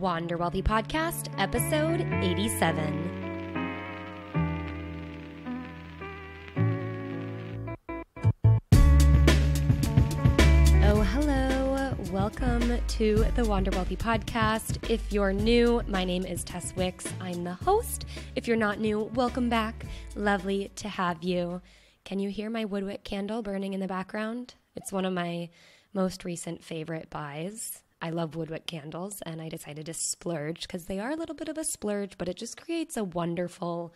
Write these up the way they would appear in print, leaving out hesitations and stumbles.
Wander Wealthy Podcast, episode 87. Welcome to the Wander Wealthy Podcast. If you're new, my name is Tess Wicks. I'm the host. If you're not new, welcome back. Lovely to have you. Can you hear my Woodwick candle burning in the background? It's one of my most recent favorite buys. I love Woodwick candles, and I decided to splurge because they are a little bit of a splurge, but it just creates a wonderful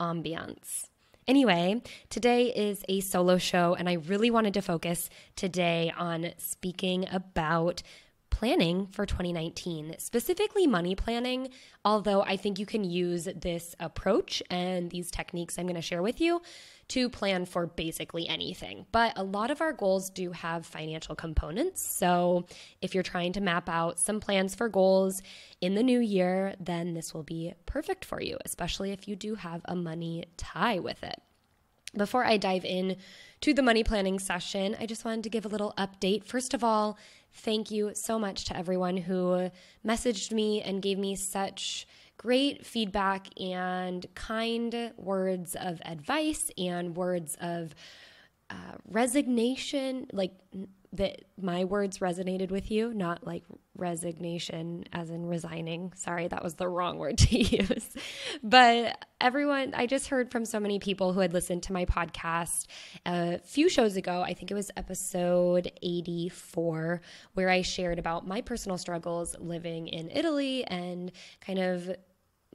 ambiance. Anyway, today is a solo show, and I really wanted to focus today on speaking about planning for 2019, specifically money planning, although I think you can use this approach and these techniques I'm going to share with you to plan for basically anything. But a lot of our goals do have financial components, so if you're trying to map out some plans for goals in the new year, then this will be perfect for you, especially if you do have a money tie with it. Before I dive in to the money planning session, I just wanted to give a little update. First of all, thank you so much to everyone who messaged me and gave me such great feedback and kind words of advice and words of resignation, like that my words resonated with you, not like resignation as in resigning. Sorry, that was the wrong word to use. But everyone, I just heard from so many people who had listened to my podcast a few shows ago. I think it was episode 84, where I shared about my personal struggles living in Italy and kind of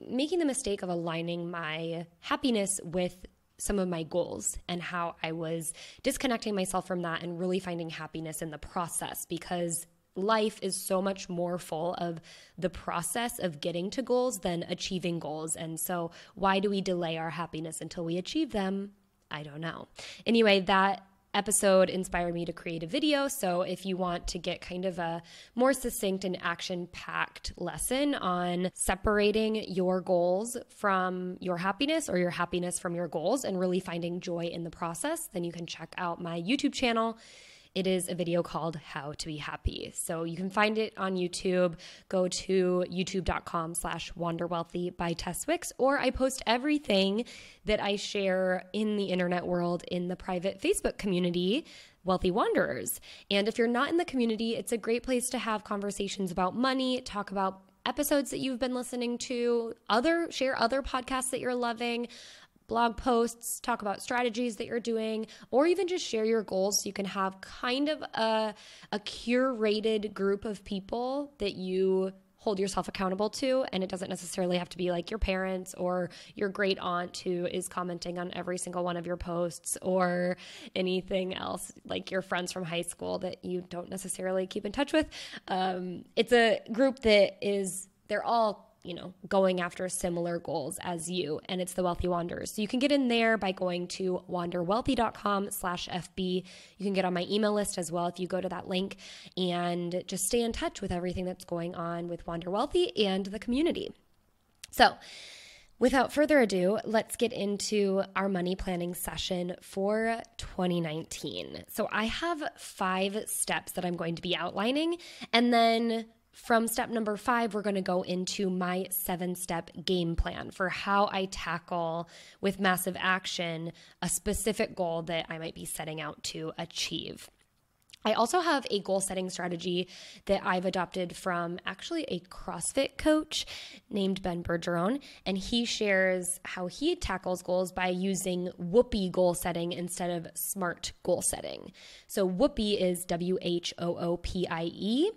making the mistake of aligning my happiness with some of my goals and how I was disconnecting myself from that and really finding happiness in the process, because life is so much more full of the process of getting to goals than achieving goals. And so why do we delay our happiness until we achieve them? I don't know. Anyway, that episode inspired me to create a video. So if you want to get kind of a more succinct and action-packed lesson on separating your goals from your happiness or your happiness from your goals and really finding joy in the process, then you can check out my YouTube channel. It is a video called How to Be Happy. So you can find it on YouTube. Go to youtube.com/wanderwealthy by Tess Wicks, or I post everything that I share in the internet world in the private Facebook community, Wealthy Wanderers. And if you're not in the community, it's a great place to have conversations about money, talk about episodes that you've been listening to, share other podcasts that you're loving, blog posts, talk about strategies that you're doing, or even just share your goals so you can have kind of a curated group of people that you hold yourself accountable to. And it doesn't necessarily have to be like your parents or your great aunt who is commenting on every single one of your posts or anything else, like your friends from high school that you don't necessarily keep in touch with. It's a group that is, they're all going after similar goals as you, and it's the Wealthy Wanderers. So you can get in there by going to wanderwealthy.com/FB. You can get on my email list as well if you go to that link, and just stay in touch with everything that's going on with Wander Wealthy and the community. So without further ado, let's get into our money planning session for 2019. So I have 5 steps that I'm going to be outlining, and then from step number 5, we're going to go into my 7-step game plan for how I tackle with massive action a specific goal that I might be setting out to achieve. I also have a goal setting strategy that I've adopted from actually a CrossFit coach named Ben Bergeron, and he shares how he tackles goals by using WOOP goal setting instead of SMART goal setting. So WOOP is W-H-O-O-P-I-E,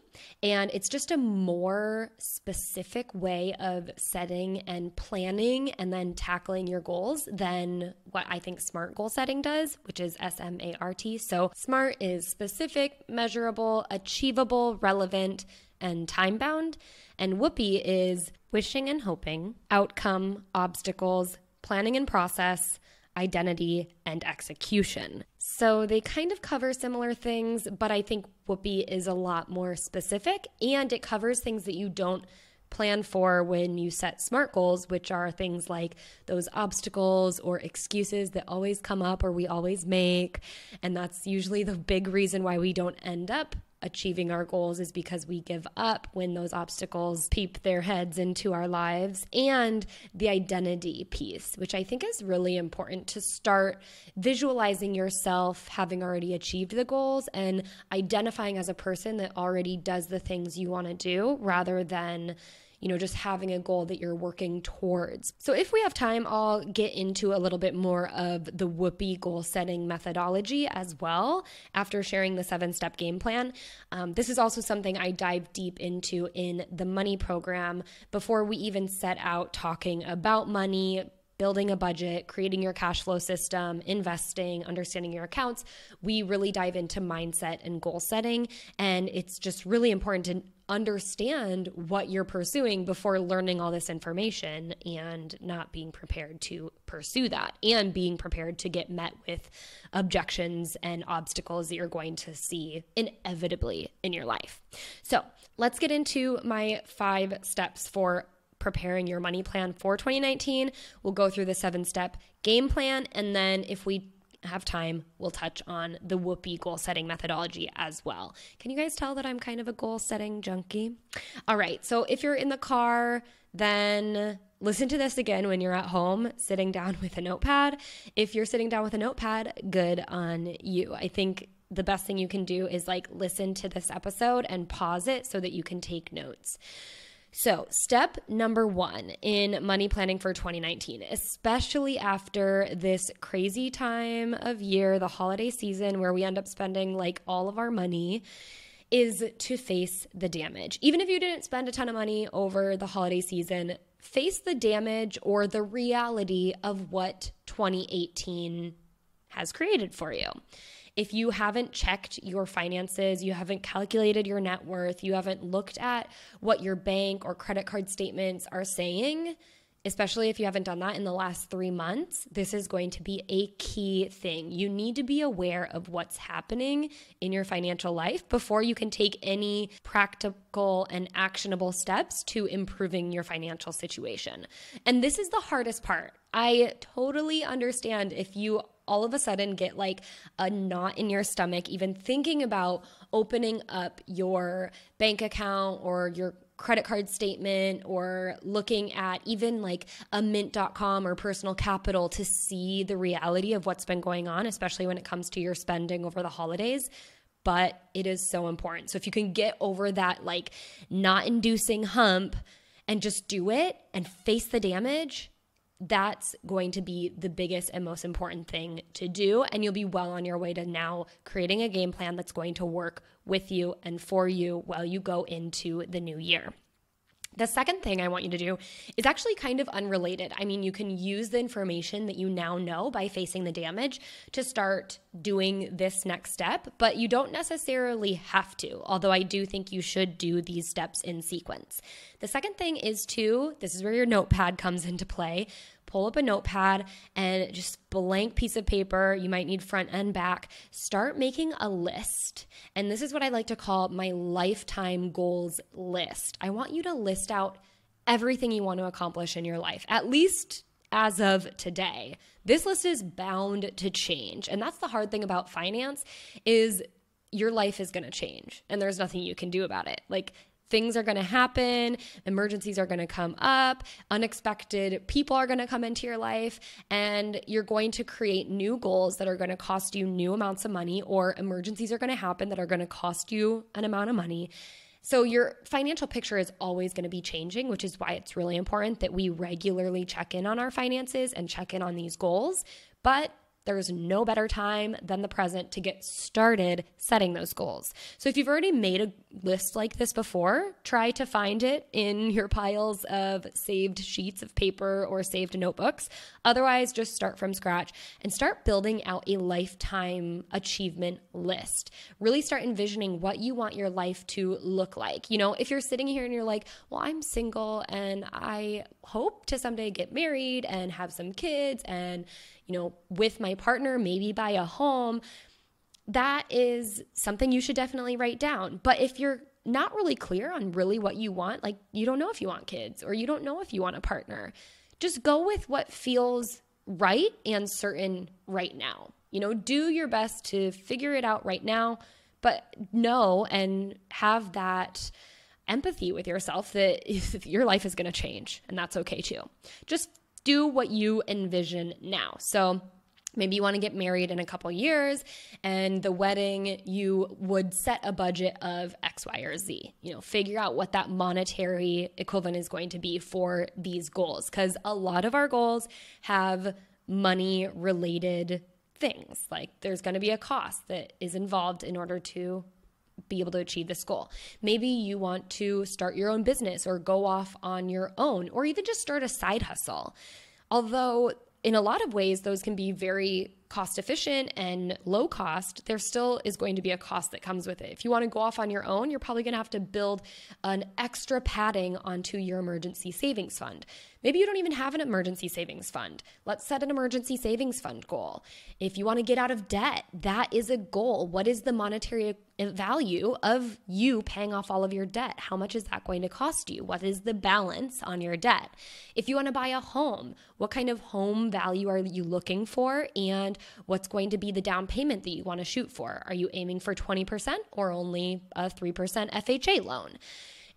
and it's just a more specific way of setting and planning and then tackling your goals than what I think SMART goal setting does, which is S-M-A-R-T. So SMART is specific, measurable, achievable, relevant, and time-bound. And WOOP is wishing and hoping, outcome, obstacles, planning and process, identity, and execution. So they kind of cover similar things, but I think WOOP is a lot more specific, and it covers things that you don't plan for when you set SMART goals, which are things like those obstacles or excuses that always come up or we always make. And that's usually the big reason why we don't end up achieving our goals is because we give up when those obstacles peep their heads into our lives, and the identity piece, which I think is really important to start visualizing yourself having already achieved the goals and identifying as a person that already does the things you want to do, rather than, you know, just having a goal that you're working towards. So if we have time, I'll get into a little bit more of the WOOP goal setting methodology as well after sharing the 7-step game plan. This is also something I dive deep into in the money program before we even set out talking about money, building a budget, creating your cash flow system, investing, understanding your accounts. We really dive into mindset and goal setting, and it's just really important to understand what you're pursuing before learning all this information and not being prepared to pursue that, and being prepared to get met with objections and obstacles that you're going to see inevitably in your life. So let's get into my 5 steps for preparing your money plan for 2019. We'll go through the 7-step game plan, and then if we have time, we'll touch on the WOOP goal setting methodology as well. Can you guys tell that I'm kind of a goal setting junkie? All right, so if you're in the car, then listen to this again when you're at home sitting down with a notepad. If you're sitting down with a notepad, good on you. I think the best thing you can do is like listen to this episode and pause it so that you can take notes. So step number 1 in money planning for 2019, especially after this crazy time of year, the holiday season where we end up spending like all of our money, is to face the damage. Even if you didn't spend a ton of money over the holiday season, face the damage or the reality of what 2018 has created for you. If you haven't checked your finances, you haven't calculated your net worth, you haven't looked at what your bank or credit card statements are saying, especially if you haven't done that in the last 3 months, this is going to be a key thing. You need to be aware of what's happening in your financial life before you can take any practical and actionable steps to improving your financial situation. And this is the hardest part. I totally understand if you all of a sudden get like a knot in your stomach even thinking about opening up your bank account or your credit card statement, or looking at even like a Mint.com or Personal Capital to see the reality of what's been going on, especially when it comes to your spending over the holidays. But it is so important. So if you can get over that like not inducing hump and just do it and face the damage, that's going to be the biggest and most important thing to do. And you'll be well on your way to now creating a game plan that's going to work with you and for you while you go into the new year. The second thing I want you to do is actually kind of unrelated. I mean, you can use the information that you now know by facing the damage to start doing this next step, but you don't necessarily have to, although I do think you should do these steps in sequence. The second thing is to, this is where your notepad comes into play, pull up a notepad and just blank piece of paper, you might need front and back, start making a list. And this is what I like to call my lifetime goals list. I want you to list out everything you want to accomplish in your life, at least as of today. This list is bound to change. And that's the hard thing about finance, is your life is going to change and there's nothing you can do about it. Like, things are going to happen, emergencies are going to come up, unexpected people are going to come into your life, and you're going to create new goals that are going to cost you new amounts of money, or emergencies are going to happen that are going to cost you an amount of money. So your financial picture is always going to be changing, which is why it's really important that we regularly check in on our finances and check in on these goals. But there's no better time than the present to get started setting those goals. So if you've already made a list like this before, try to find it in your piles of saved sheets of paper or saved notebooks. Otherwise, just start from scratch and start building out a lifetime achievement list. Really start envisioning what you want your life to look like. You know, if you're sitting here and you're like, well, I'm single and I hope to someday get married and have some kids and, you know, with my partner, maybe buy a home, that is something you should definitely write down. But if you're not really clear on really what you want, like you don't know if you want kids or you don't know if you want a partner, just go with what feels right and certain right now. You know, do your best to figure it out right now, but know and have that empathy with yourself that your life is going to change, and that's okay too. Just do what you envision now. So maybe you want to get married in a couple years, and the wedding, you would set a budget of X, Y, or Z. You know, figure out what that monetary equivalent is going to be for these goals, because a lot of our goals have money-related things. Like, there's going to be a cost that is involved in order to be able to achieve this goal. Maybe you want to start your own business or go off on your own, or even just start a side hustle. Although in a lot of ways, those can be very cost efficient and low cost, there still is going to be a cost that comes with it. If you want to go off on your own, you're probably going to have to build an extra padding onto your emergency savings fund. Maybe you don't even have an emergency savings fund. Let's set an emergency savings fund goal. If you want to get out of debt, that is a goal. What is the monetary value of you paying off all of your debt? How much is that going to cost you? What is the balance on your debt? If you want to buy a home, what kind of home value are you looking for, and what's going to be the down payment that you want to shoot for? Are you aiming for 20% or only a 3% FHA loan?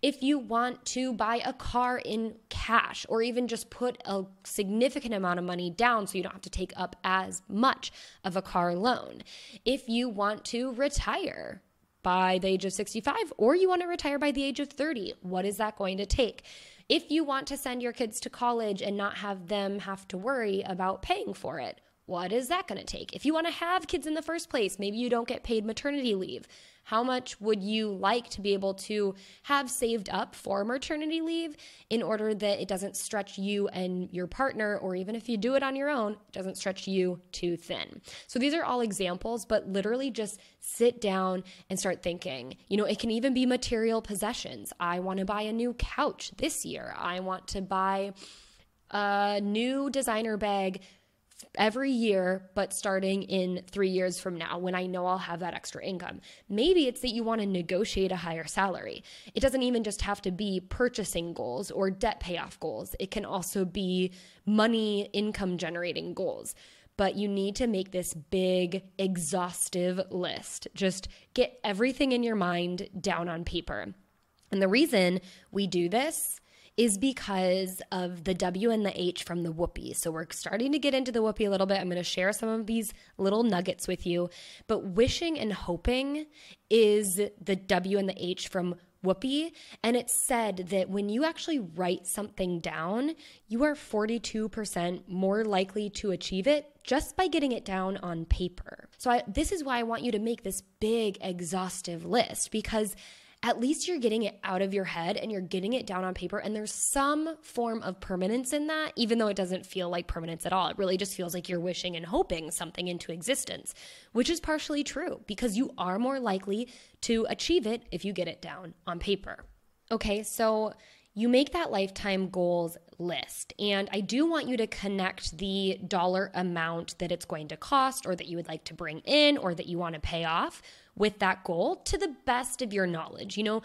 If you want to buy a car in cash, or even just put a significant amount of money down so you don't have to take up as much of a car loan. If you want to retire by the age of 65, or you want to retire by the age of 30, what is that going to take? If you want to send your kids to college and not have them have to worry about paying for it, what is that going to take? If you want to have kids in the first place, maybe you don't get paid maternity leave. How much would you like to be able to have saved up for maternity leave in order that it doesn't stretch you and your partner, or even if you do it on your own, it doesn't stretch you too thin? So these are all examples, but literally just sit down and start thinking. You know, it can even be material possessions. I want to buy a new couch this year. I want to buy a new designer bag every year, but starting in 3 years from now, when I know I'll have that extra income. Maybe it's that you want to negotiate a higher salary. It doesn't even just have to be purchasing goals or debt payoff goals. It can also be money income generating goals. But you need to make this big, exhaustive list. Just get everything in your mind down on paper. And the reason we do this is because of the W and the H from the WOOP. So we're starting to get into the WOOP a little bit. I'm going to share some of these little nuggets with you. But wishing and hoping is the W and the H from WOOP. And it's said that when you actually write something down, you are 42% more likely to achieve it just by getting it down on paper. So this is why I want you to make this big, exhaustive list, because at least you're getting it out of your head and you're getting it down on paper, and there's some form of permanence in that, even though it doesn't feel like permanence at all. It really just feels like you're wishing and hoping something into existence, which is partially true, because you are more likely to achieve it if you get it down on paper. Okay, so you make that lifetime goals list, and I do want you to connect the dollar amount that it's going to cost, or that you would like to bring in, or that you want to pay off with that goal, to the best of your knowledge. You know,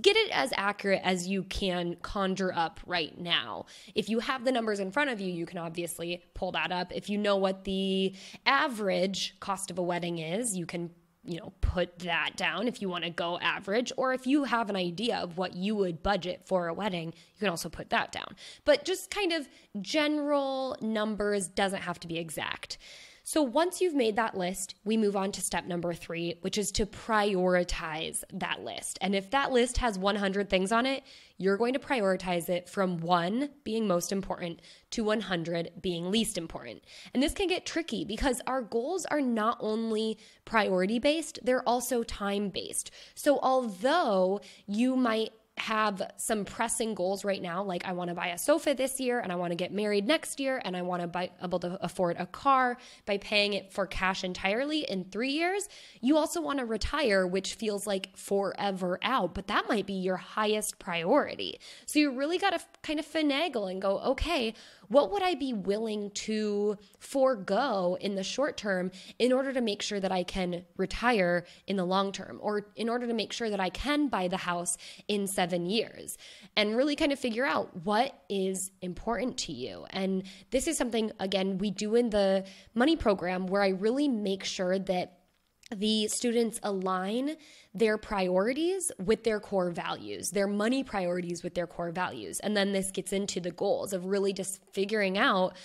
get it as accurate as you can conjure up right now. If you have the numbers in front of you, you can obviously pull that up. If you know what the average cost of a wedding is, you can, you know, put that down if you want to go average, or if you have an idea of what you would budget for a wedding, you can also put that down. But just kind of general numbers, doesn't have to be exact. So once you've made that list, we move on to step number 3, which is to prioritize that list. And if that list has 100 things on it, you're going to prioritize it from 1 being most important to 100 being least important. And this can get tricky because our goals are not only priority-based, they're also time-based. So although you might have some pressing goals right now, like I want to buy a sofa this year, and I want to get married next year, and I want to be able to afford a car by paying it for cash entirely in 3 years. You also want to retire, which feels like forever out, but that might be your highest priority. So you really got to kind of finagle and go, okay, what would I be willing to forego in the short term in order to make sure that I can retire in the long term, or in order to make sure that I can buy the house in 7 years, and really kind of figure out what is important to you. And this is something, again, we do in the money program, where I really make sure that the students align their priorities with their core values, their money priorities with their core values. And then this gets into the goals of really just figuring out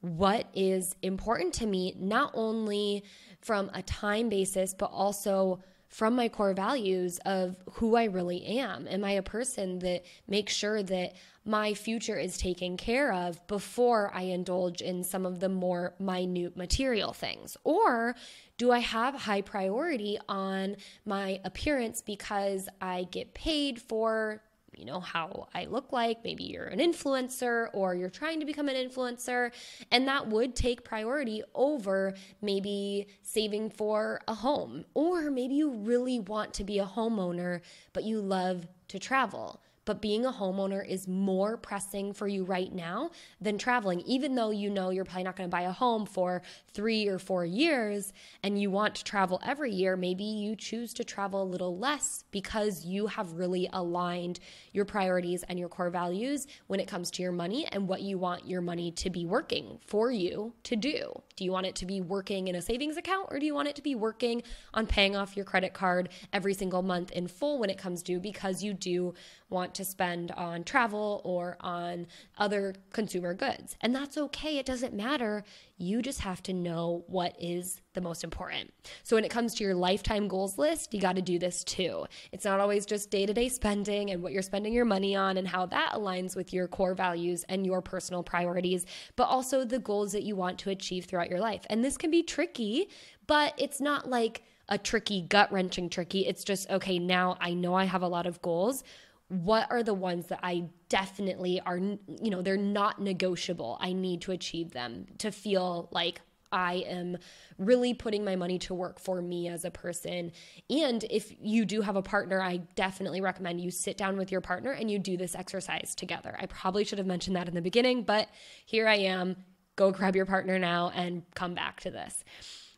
what is important to me, not only from a time basis, but also from my core values of who I really am. Am I a person that makes sure that my future is taken care of before I indulge in some of the more minute material things? Or do I have high priority on my appearance because I get paid for, you know, how I look like? Maybe you're an influencer or you're trying to become an influencer, and that would take priority over maybe saving for a home. Or maybe you really want to be a homeowner, but you love to travel. But being a homeowner is more pressing for you right now than traveling, even though you know you're probably not going to buy a home for 3 or 4 years and you want to travel every year. Maybe you choose to travel a little less because you have really aligned your priorities and your core values when it comes to your money and what you want your money to be working for you to do. Do you want it to be working in a savings account, or do you want it to be working on paying off your credit card every single month in full when it comes due because you do want to spend on travel or on other consumer goods? And that's okay. It doesn't matter. You just have to know what is the most important. So when it comes to your lifetime goals list, you got to do this too. It's not always just day-to-day spending and what you're spending your money on and how that aligns with your core values and your personal priorities, but also the goals that you want to achieve throughout your life. And this can be tricky, but it's not like a tricky, gut-wrenching tricky. It's just, okay, now I know I have a lot of goals. What are the ones that I definitely are, you know, they're not negotiable? I need to achieve them to feel like I am really putting my money to work for me as a person. And if you do have a partner, I definitely recommend you sit down with your partner and you do this exercise together. I probably should have mentioned that in the beginning, but here I am. Go grab your partner now and come back to this.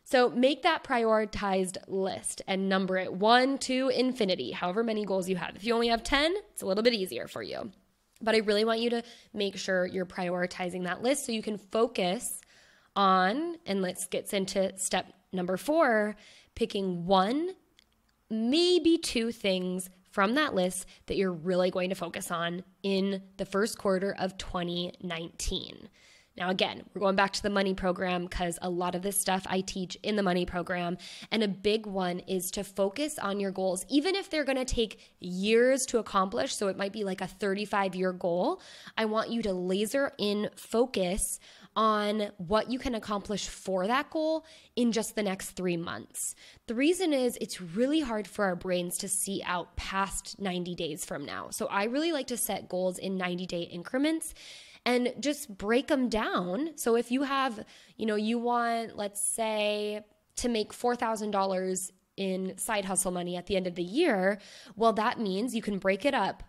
So make that prioritized list and number it 1 to infinity, however many goals you have. If you only have 10, it's a little bit easier for you. But I really want you to make sure you're prioritizing that list so you can focus on, and let's get into step number 4, picking 1, maybe 2 things from that list that you're really going to focus on in the first quarter of 2019. Now, again, we're going back to the money program because a lot of this stuff I teach in the money program. And a big one is to focus on your goals, even if they're going to take years to accomplish. So it might be like a 35-year goal. I want you to laser in focus on what you can accomplish for that goal in just the next 3 months. The reason is it's really hard for our brains to see out past 90 days from now. So I really like to set goals in 90-day increments and just break them down. So if you have, you know, you want, let's say, to make $4,000 in side hustle money at the end of the year, well, that means you can break it up.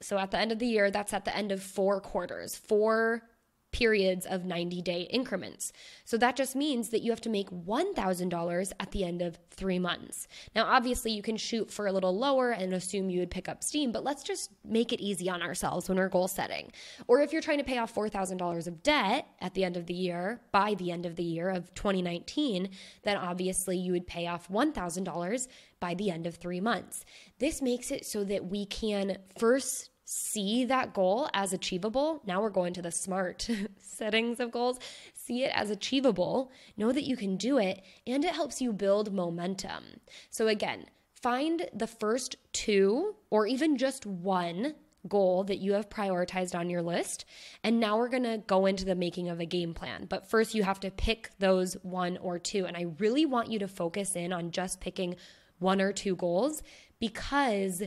So at the end of the year, that's at the end of 4 quarters, 4 periods of 90-day increments. So that just means that you have to make $1,000 at the end of 3 months. Now, obviously, you can shoot for a little lower and assume you would pick up steam, but let's just make it easy on ourselves when we're goal setting. Or if you're trying to pay off $4,000 of debt at the end of the year, by the end of the year of 2019, then obviously you would pay off $1,000 by the end of 3 months. This makes it so that we can first see that goal as achievable. Now we're going to the SMART settings of goals. See it as achievable. Know that you can do it, and it helps you build momentum. So again, find the first 2 or even just 1 goal that you have prioritized on your list. And now we're going to go into the making of a game plan. But first, you have to pick those 1 or 2. And I really want you to focus in on just picking 1 or 2 goals, because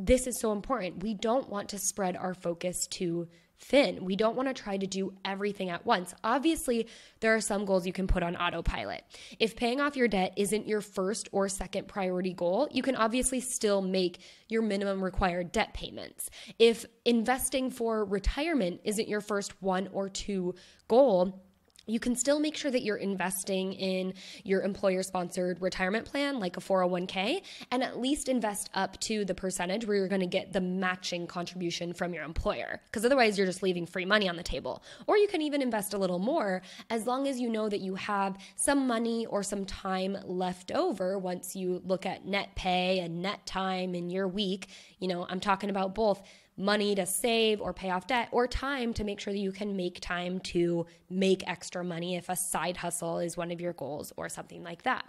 this is so important. We don't want to spread our focus too thin. We don't want to try to do everything at once. Obviously, there are some goals you can put on autopilot. If paying off your debt isn't your first or second priority goal, you can obviously still make your minimum required debt payments. If investing for retirement isn't your first 1 or 2 goal, you can still make sure that you're investing in your employer-sponsored retirement plan, like a 401k, and at least invest up to the percentage where you're going to get the matching contribution from your employer, because otherwise you're just leaving free money on the table. Or you can even invest a little more, as long as you know that you have some money or some time left over once you look at net pay and net time in your week. You know, I'm talking about both money to save or pay off debt, or time to make sure that you can make time to make extra money if a side hustle is one of your goals or something like that.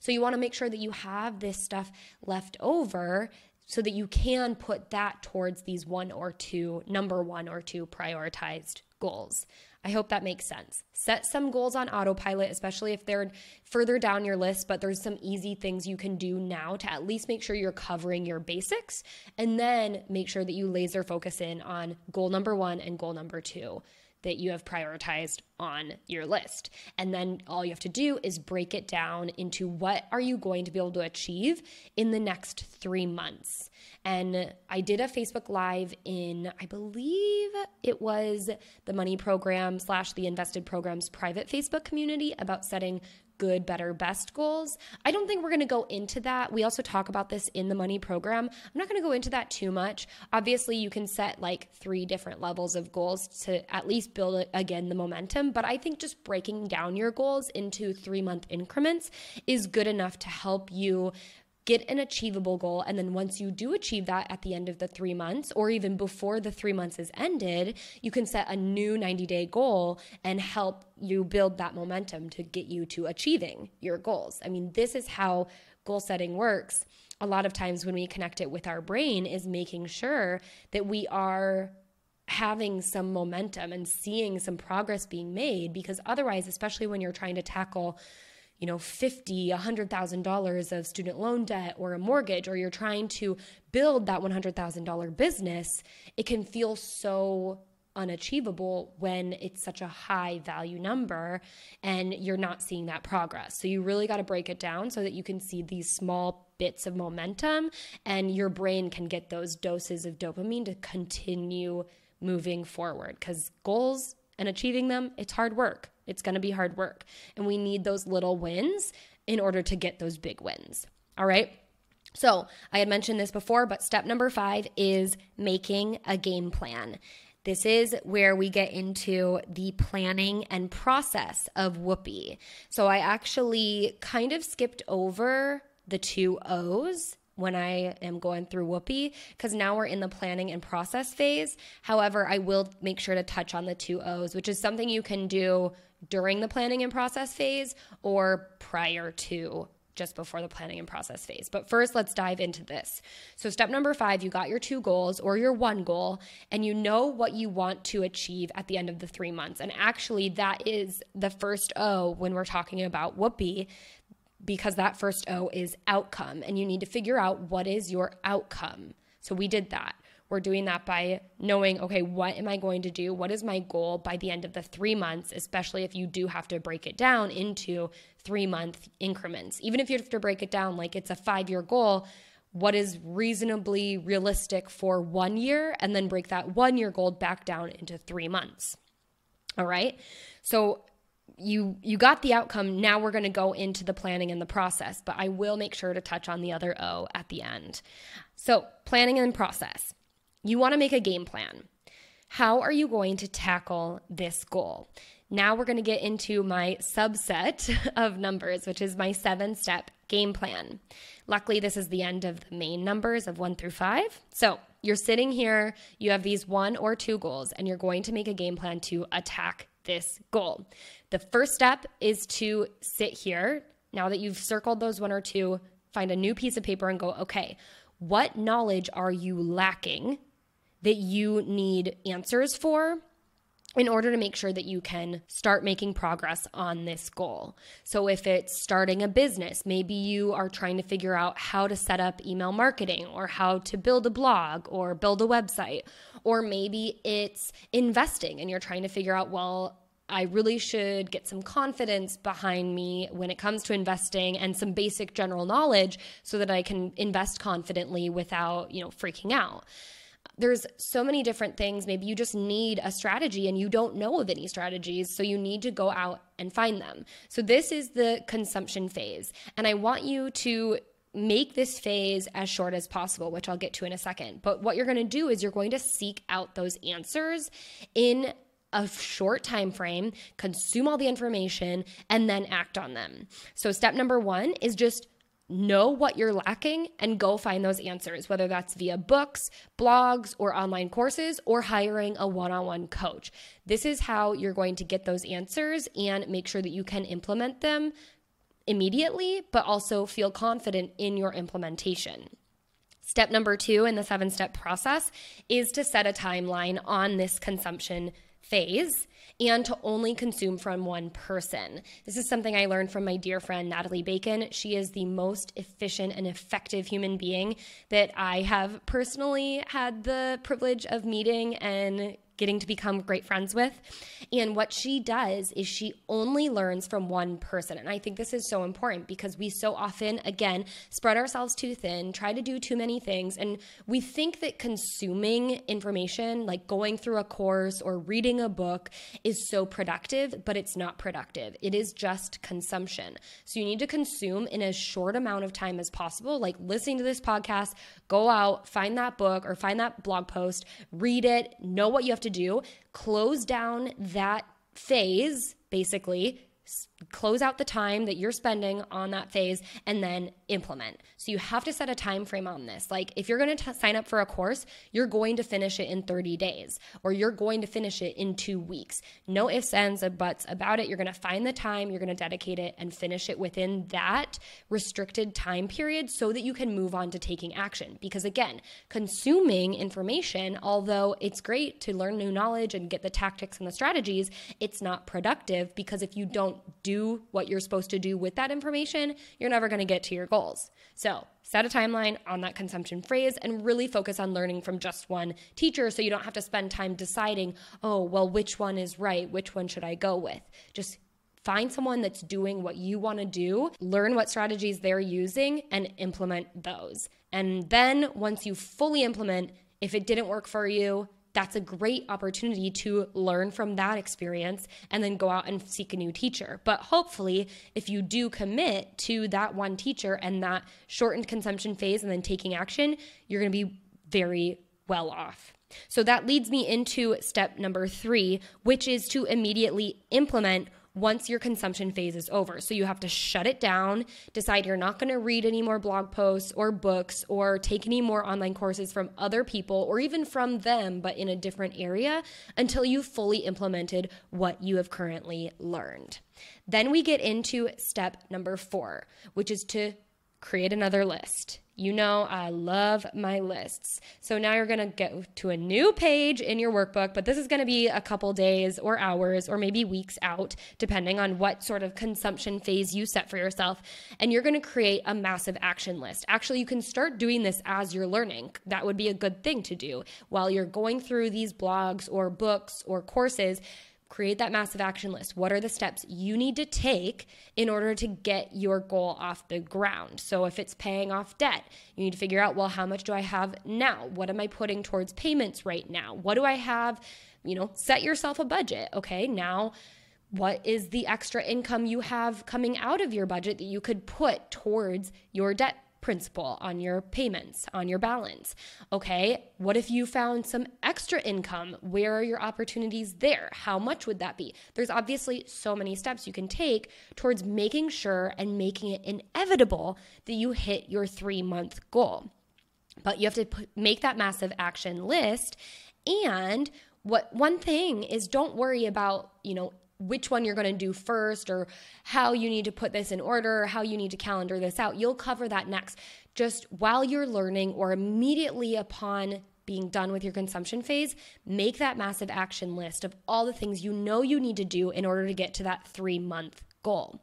So you want to make sure that you have this stuff left over so that you can put that towards these number one or two prioritized goals. I hope that makes sense. Set some goals on autopilot, especially if they're further down your list, but there's some easy things you can do now to at least make sure you're covering your basics, and then make sure that you laser focus in on goal number one and goal number two that you have prioritized on your list. And then all you have to do is break it down into what are you going to be able to achieve in the next 3 months. And I did a Facebook Live in, I believe it was the Money Program / the Invested Program's private Facebook community, about setting good, better, best goals. I don't think we're going to go into that. We also talk about this in the Money Program. I'm not going to go into that too much. Obviously, you can set like 3 different levels of goals to at least build, again, the momentum. But I think just breaking down your goals into 3-month increments is good enough to help you get an achievable goal. And then once you do achieve that at the end of the 3 months, or even before the 3 months is ended, you can set a new 90-day goal and help you build that momentum to get you to achieving your goals. I mean, this is how goal setting works. A lot of times when we connect it with our brain is making sure that we are having some momentum and seeing some progress being made, because otherwise, especially when you're trying to tackle, you know, $50,000, $100,000 of student loan debt or a mortgage, or you're trying to build that $100,000 business, it can feel so unachievable when it's such a high value number and you're not seeing that progress. So you really got to break it down so that you can see these small bits of momentum, and your brain can get those doses of dopamine to continue moving forward, because goals and achieving them, it's hard work. It's going to be hard work. And we need those little wins in order to get those big wins. All right. So I had mentioned this before, but step number 5 is making a game plan. This is where we get into the planning and process of WOOP. So I actually kind of skipped over the 2 O's when I am going through WOOP, because now we're in the planning and process phase. However, I will make sure to touch on the 2 O's, which is something you can do during the planning and process phase or prior to, just before the planning and process phase. But first, let's dive into this. So step number 5, you got your 2 goals or your 1 goal, and you know what you want to achieve at the end of the 3 months. And actually, that is the first O when we're talking about WOOP, because that first O is outcome, and you need to figure out what is your outcome. So we did that. We're doing that by knowing, okay, what am I going to do? What is my goal by the end of the 3 months, especially if you do have to break it down into 3-month increments. Even if you have to break it down like it's a 5-year goal, what is reasonably realistic for 1 year, and then break that 1-year goal back down into 3 months. All right? So you got the outcome. Now we're going to go into the planning and the process, but I will make sure to touch on the other O at the end. So planning and process. You want to make a game plan. How are you going to tackle this goal? Now we're going to get into my subset of numbers, which is my 7-step game plan. Luckily, this is the end of the main numbers of 1 through 5. So you're sitting here, you have these 1 or 2 goals, and you're going to make a game plan to attack this goal. The first step is to sit here. Now that you've circled those 1 or 2, find a new piece of paper and go, okay, what knowledge are you lacking that you need answers for in order to make sure that you can start making progress on this goal? So if it's starting a business, maybe you are trying to figure out how to set up email marketing, or how to build a blog or build a website, or maybe it's investing and you're trying to figure out, well, I really should get some confidence behind me when it comes to investing and some basic general knowledge so that I can invest confidently without, you know, freaking out. There's so many different things. Maybe you just need a strategy and you don't know of any strategies, so you need to go out and find them. So this is the consumption phase. And I want you to make this phase as short as possible, which I'll get to in a second. But what you're going to do is you're going to seek out those answers in a short time frame, consume all the information, and then act on them. So step number one is just know what you're lacking and go find those answers, whether that's via books, blogs, or online courses, or hiring a one-on-one coach. This is how you're going to get those answers and make sure that you can implement them immediately, but also feel confident in your implementation. Step number two in the seven-step process is to set a timeline on this consumption phase and to only consume from one person. This is something I learned from my dear friend, Natalie Bacon. She is the most efficient and effective human being that I have personally had the privilege of meeting and getting to become great friends with. And what she does is she only learns from one person. And I think this is so important because we so often, again, spread ourselves too thin, try to do too many things. And we think that consuming information, like going through a course or reading a book, is so productive, but it's not productive. It is just consumption. So you need to consume in as short amount of time as possible, like listening to this podcast, go out, find that book or find that blog post, read it, know what you have to do, close down that phase, basically close out the time that you're spending on that phase, and then implement. So you have to set a time frame on this. Like if you're going to sign up for a course, you're going to finish it in 30 days, or you're going to finish it in 2 weeks. No ifs, ands, or buts about it. You're going to find the time, you're going to dedicate it and finish it within that restricted time period so that you can move on to taking action. Because again, consuming information, although it's great to learn new knowledge and get the tactics and the strategies, it's not productive because if you don't do what you're supposed to do with that information, you're never going to get to your goals. So set a timeline on that consumption phase and really focus on learning from just one teacher so you don't have to spend time deciding, oh, well, which one is right? Which one should I go with? Just find someone that's doing what you want to do, learn what strategies they're using, and implement those. And then once you fully implement, if it didn't work for you, that's a great opportunity to learn from that experience and then go out and seek a new teacher. But hopefully, if you do commit to that one teacher and that shortened consumption phase and then taking action, you're going to be very well off. So that leads me into step number three, which is to immediately implement once your consumption phase is over. So you have to shut it down, decide you're not going to read any more blog posts or books or take any more online courses from other people or even from them, but in a different area until you've fully implemented what you have currently learned. Then we get into step number four, which is to create another list. You know, I love my lists. So now you're going to get to a new page in your workbook, but this is going to be a couple days or hours or maybe weeks out, depending on what sort of consumption phase you set for yourself. And you're going to create a massive action list. Actually, you can start doing this as you're learning. That would be a good thing to do while you're going through these blogs or books or courses. Create that massive action list. What are the steps you need to take in order to get your goal off the ground? So if it's paying off debt, you need to figure out, well, how much do I have now? What am I putting towards payments right now? What do I have? You know, set yourself a budget. Okay, now what is the extra income you have coming out of your budget that you could put towards your debt principal, on your payments, on your balance? Okay, what if you found some extra income? Where are your opportunities there? How much would that be? There's obviously so many steps you can take towards making sure and making it inevitable that you hit your 3-month goal. But you have to make that massive action list. And one thing is, don't worry about, you know, which one you're going to do first or how you need to put this in order, or how you need to calendar this out. You'll cover that next. Just while you're learning or immediately upon being done with your consumption phase, make that massive action list of all the things you know you need to do in order to get to that 3-month goal.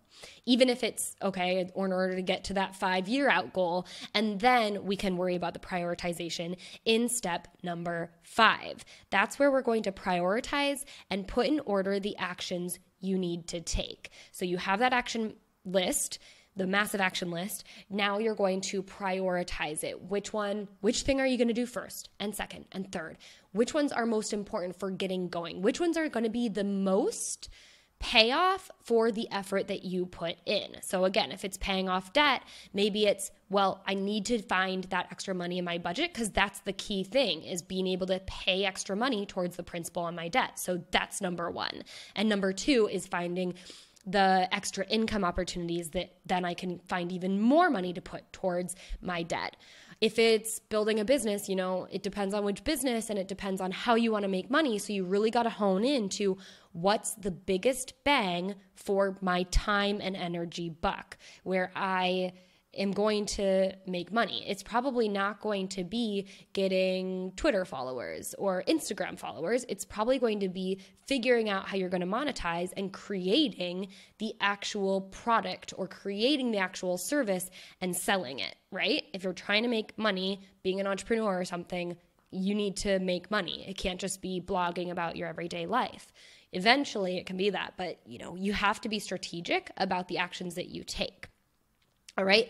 Even if it's, okay, or in order to get to that 5-year out goal, and then we can worry about the prioritization in step number 5. That's where we're going to prioritize and put in order the actions you need to take. So you have that action list, the massive action list. Now you're going to prioritize it. Which thing are you going to do first and second and third? Which ones are most important for getting going? Which ones are going to be the most payoff for the effort that you put in. So again, if it's paying off debt, maybe it's, well, I need to find that extra money in my budget, because that's the key thing, is being able to pay extra money towards the principal on my debt. So that's number one. And number two is finding the extra income opportunities that then I can find even more money to put towards my debt. If it's building a business, you know, it depends on which business and it depends on how you want to make money. So you really got to hone in to what's the biggest bang for my time and energy buck, where I am going to make money. It's probably not going to be getting Twitter followers or Instagram followers. It's probably going to be figuring out how you're going to monetize and creating the actual product or creating the actual service and selling it, right? If you're trying to make money, being an entrepreneur or something, you need to make money. It can't just be blogging about your everyday life. Eventually it can be that, but you know, you have to be strategic about the actions that you take. All right,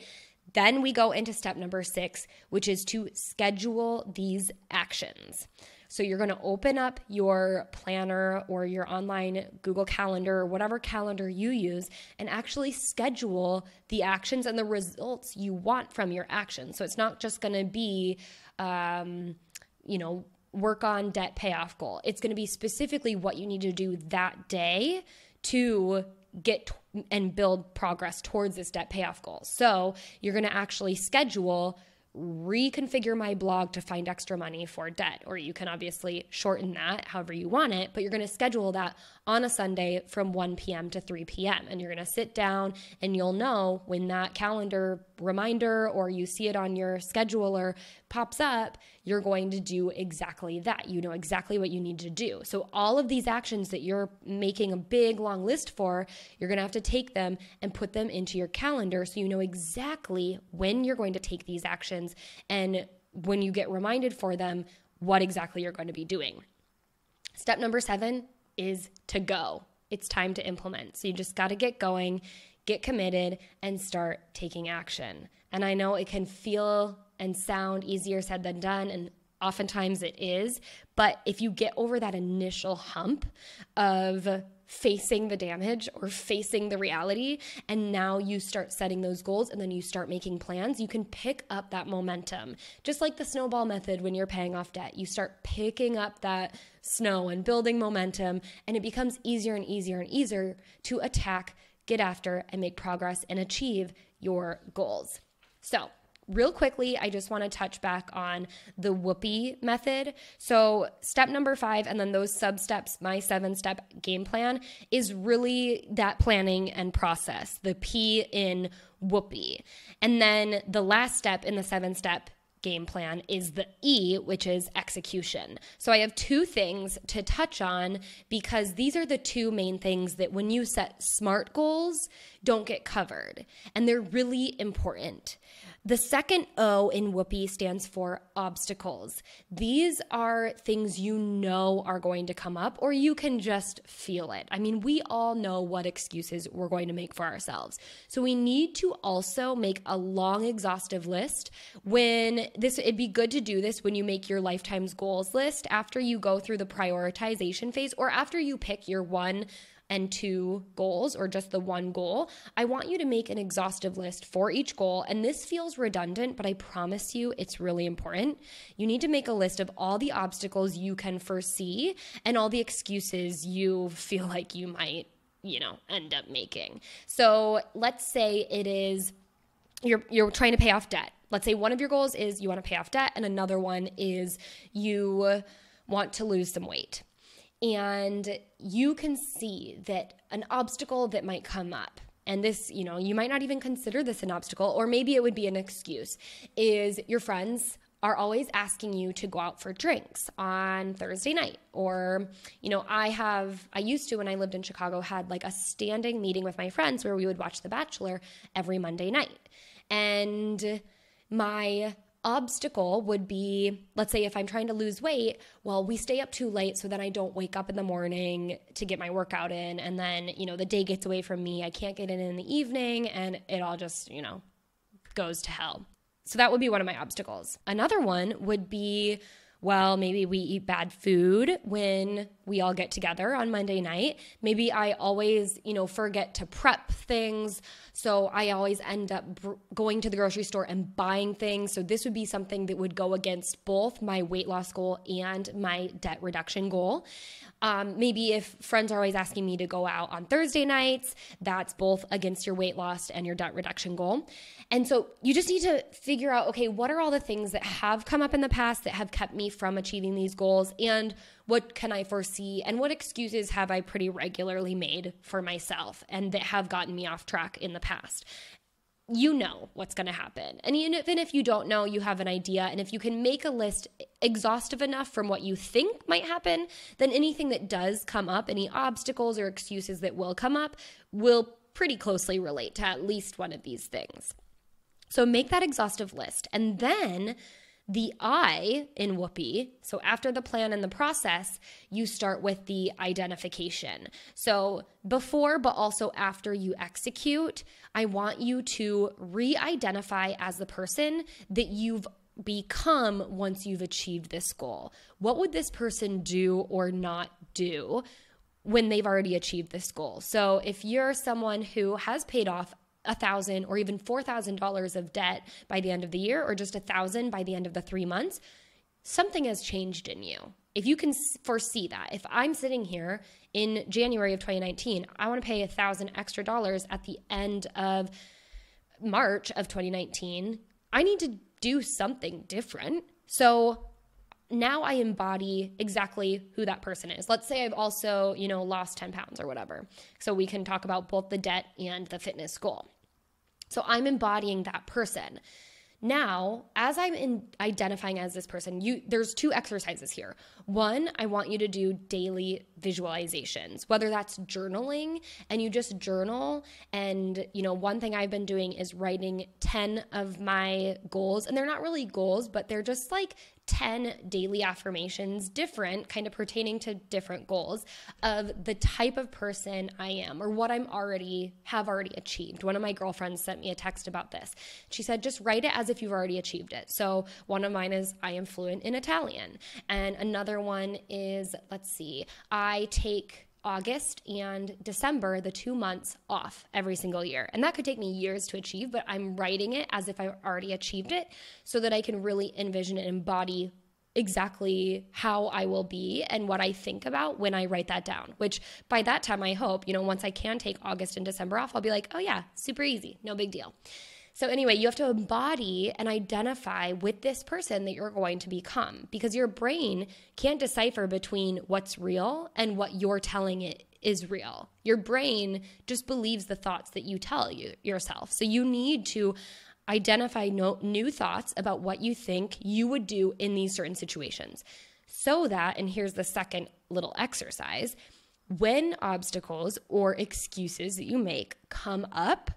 then we go into step number 6, which is to schedule these actions. So you're going to open up your planner or your online Google Calendar or whatever calendar you use and actually schedule the actions and the results you want from your actions. So it's not just going to be, you know, work on debt payoff goal. It's going to be specifically what you need to do that day to get and build progress towards this debt payoff goal. So you're going to actually schedule, reconfigure my blog to find extra money for debt, or you can obviously shorten that however you want it, but you're going to schedule that on a Sunday from 1 p.m. to 3 p.m. And you're going to sit down and you'll know when that calendar reminder or you see it on your scheduler pops up, you're going to do exactly that. You know exactly what you need to do. So all of these actions that you're making a big long list for, you're going to have to take them and put them into your calendar so you know exactly when you're going to take these actions and when you get reminded for them, what exactly you're going to be doing. Step number 7 is to go. It's time to implement. So you just got to get going, get committed, and start taking action. And I know it can feel and sound easier said than done, and oftentimes it is, but if you get over that initial hump of facing the damage or facing the reality, and now you start setting those goals and then you start making plans, you can pick up that momentum. Just like the snowball method when you're paying off debt, you start picking up that snow and building momentum, and it becomes easier and easier and easier to attack, get after, and make progress and achieve your goals. So real quickly, I just want to touch back on the WOOP method. So step number 5, and then those sub-steps, my 7-step game plan, is really that planning and process, the P in WOOP. And then the last step in the 7-step game plan is the E, which is execution. So I have 2 things to touch on because these are the 2 main things that when you set SMART goals don't get covered, and they're really important. The second O in WOOP stands for obstacles. These are things you know are going to come up, or you can just feel it. I mean, we all know what excuses we're going to make for ourselves. So we need to also make a long, exhaustive list. It'd be good to do this when you make your lifetime's goals list after you go through the prioritization phase, or after you pick your 1 and 2 goals, or just the 1 goal. I want you to make an exhaustive list for each goal, and this feels redundant, but I promise you it's really important. You need to make a list of all the obstacles you can foresee and all the excuses you feel like you might, you know, end up making. So let's say it is you're trying to pay off debt. Let's say one of your goals is you want to pay off debt, and another one is you want to lose some weight. And you can see that an obstacle that might come up, and this, you know, you might not even consider this an obstacle, or maybe it would be an excuse, is your friends are always asking you to go out for drinks on Thursday night. Or, you know, I used to, when I lived in Chicago, had like a standing meeting with my friends where we would watch The Bachelor every Monday night. And my obstacle would be, let's say if I'm trying to lose weight, well, we stay up too late so that I don't wake up in the morning to get my workout in. And then, you know, the day gets away from me. I can't get in the evening, and it all just, you know, goes to hell. So that would be one of my obstacles. Another one would be, well, maybe we eat bad food when we all get together on Monday night. Maybe I always, forget to prep things. So I always end up going to the grocery store and buying things. So this would be something that would go against both my weight loss goal and my debt reduction goal. Maybe if friends are always asking me to go out on Thursday nights, that's both against your weight loss and your debt reduction goal. And so you just need to figure out, okay, what are all the things that have come up in the past that have kept me from achieving these goals, and what can I foresee, and what excuses have I pretty regularly made for myself and that have gotten me off track in the past? You know what's going to happen. And even if you don't know, you have an idea. And if you can make a list exhaustive enough from what you think might happen, then anything that does come up, any obstacles or excuses that will come up, will pretty closely relate to at least one of these things. So make that exhaustive list. And then the I in WOOP, so after the plan and the process, you start with the identification. So before, but also after you execute, I want you to re-identify as the person that you've become once you've achieved this goal. What would this person do or not do when they've already achieved this goal? So if you're someone who has paid off $1,000 or even $4,000 of debt by the end of the year, or just $1,000 by the end of the 3 months, something has changed in you. If you can foresee that, if I'm sitting here in January of 2019, I want to pay $1,000 extra at the end of March of 2019, I need to do something different. So now I embody exactly who that person is. Let's say I've also, lost 10 pounds or whatever. So we can talk about both the debt and the fitness goal. So I'm embodying that person. Now, as I'm identifying as this person, there's two exercises here. One, I want you to do daily visualizations, whether that's journaling, and you just journal. And, one thing I've been doing is writing 10 of my goals, and they're not really goals, but they're just like 10 daily affirmations, different, kind of pertaining to different goals of the type of person I am, or what I'm already achieved. One of my girlfriends sent me a text about this. She said, just write it as if you've already achieved it. So one of mine is, I am fluent in Italian. And another one is, I take August and December, the 2 months off every single year. And that could take me years to achieve, but I'm writing it as if I've already achieved it so that I can really envision and embody exactly how I will be and what I think about when I write that down, which by that time, I hope, once I can take August and December off, I'll be like, oh yeah, super easy, no big deal. So anyway, you have to embody and identify with this person that you're going to become, because your brain can't decipher between what's real and what you're telling it is real. Your brain just believes the thoughts that you tell yourself. So you need to identify new thoughts about what you think you would do in these certain situations, so that, and here's the second little exercise, when obstacles or excuses that you make come up,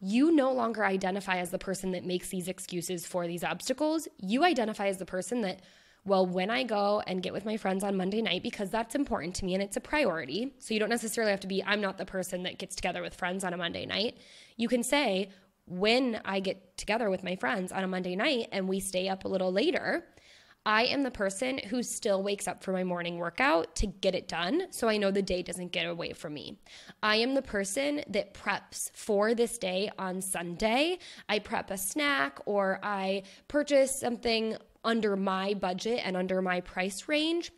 you no longer identify as the person that makes these excuses for these obstacles. You identify as the person that, when I go and get with my friends on Monday night, because that's important to me and it's a priority. So you don't necessarily have to be, I'm not the person that gets together with friends on a Monday night. You can say, when I get together with my friends on a Monday night and we stay up a little later, I am the person who still wakes up for my morning workout to get it done, so I know the day doesn't get away from me. I am the person that preps for this day on Sunday. I prep a snack, or I purchase something under my budget and under my price range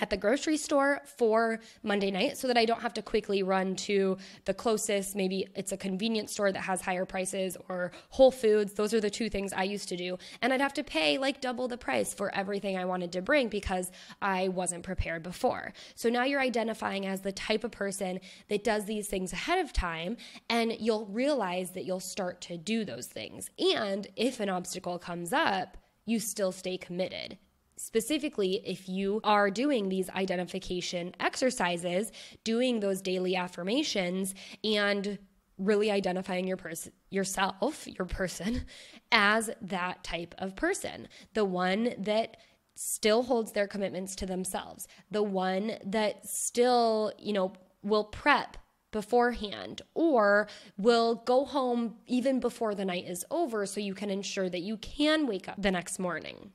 at the grocery store for Monday night, so that I don't have to quickly run to the closest, maybe it's a convenience store that has higher prices, or Whole Foods. Those are the two things I used to do. And I'd have to pay like double the price for everything I wanted to bring because I wasn't prepared before. So now you're identifying as the type of person that does these things ahead of time, and you'll realize that you'll start to do those things. And if an obstacle comes up, you still stay committed. Specifically, if you are doing these identification exercises, doing those daily affirmations, and really identifying your person, as that type of person, the one that still holds their commitments to themselves, the one that still, will prep beforehand, or will go home even before the night is over so you can ensure that you can wake up the next morning.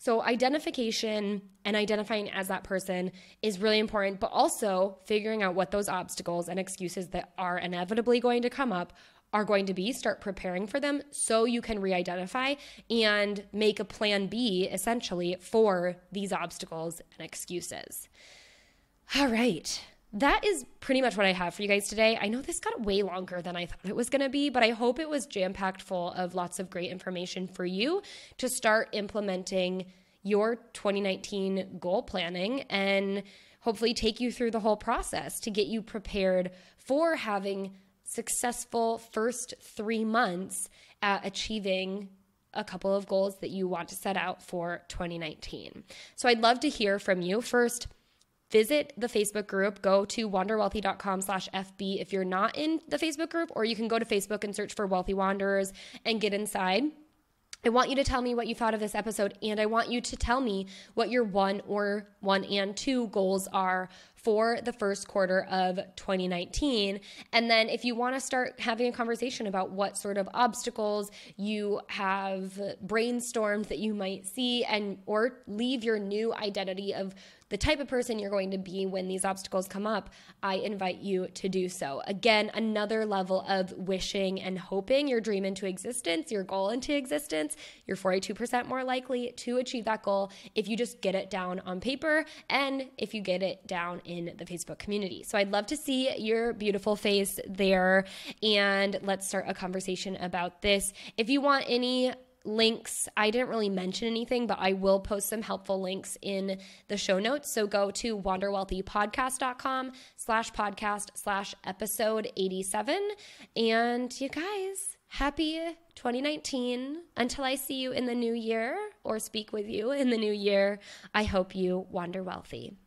So identification and identifying as that person is really important, but also figuring out what those obstacles and excuses that are inevitably going to come up are going to be. Start preparing for them so you can re-identify and make a plan B essentially for these obstacles and excuses. All right. That is pretty much what I have for you guys today. I know this got way longer than I thought it was going to be, but I hope it was jam-packed full of lots of great information for you to start implementing your 2019 goal planning and hopefully take you through the whole process to get you prepared for having successful first 3 months at achieving a couple of goals that you want to set out for 2019. So I'd love to hear from you. First, visit the Facebook group. Go to wanderwealthy.com/FB if you're not in the Facebook group, or you can go to Facebook and search for Wealthy Wanderers and get inside. I want you to tell me what you thought of this episode, and I want you to tell me what your one and two goals are for the first quarter of 2019. And then if you want to start having a conversation about what sort of obstacles you have brainstormed that you might see, and or leave your new identity of the type of person you're going to be when these obstacles come up, I invite you to do so. Again, another level of wishing and hoping your dream into existence, your goal into existence. You're 42% more likely to achieve that goal if you just get it down on paper and if you get it down in the Facebook community. So I'd love to see your beautiful face there, and let's start a conversation about this. If you want any links, I didn't really mention anything, but I will post some helpful links in the show notes. So go to wanderwealthypodcast.com/podcast/episode87. And you guys, happy 2019. Until I see you in the new year or speak with you in the new year, I hope you wander wealthy.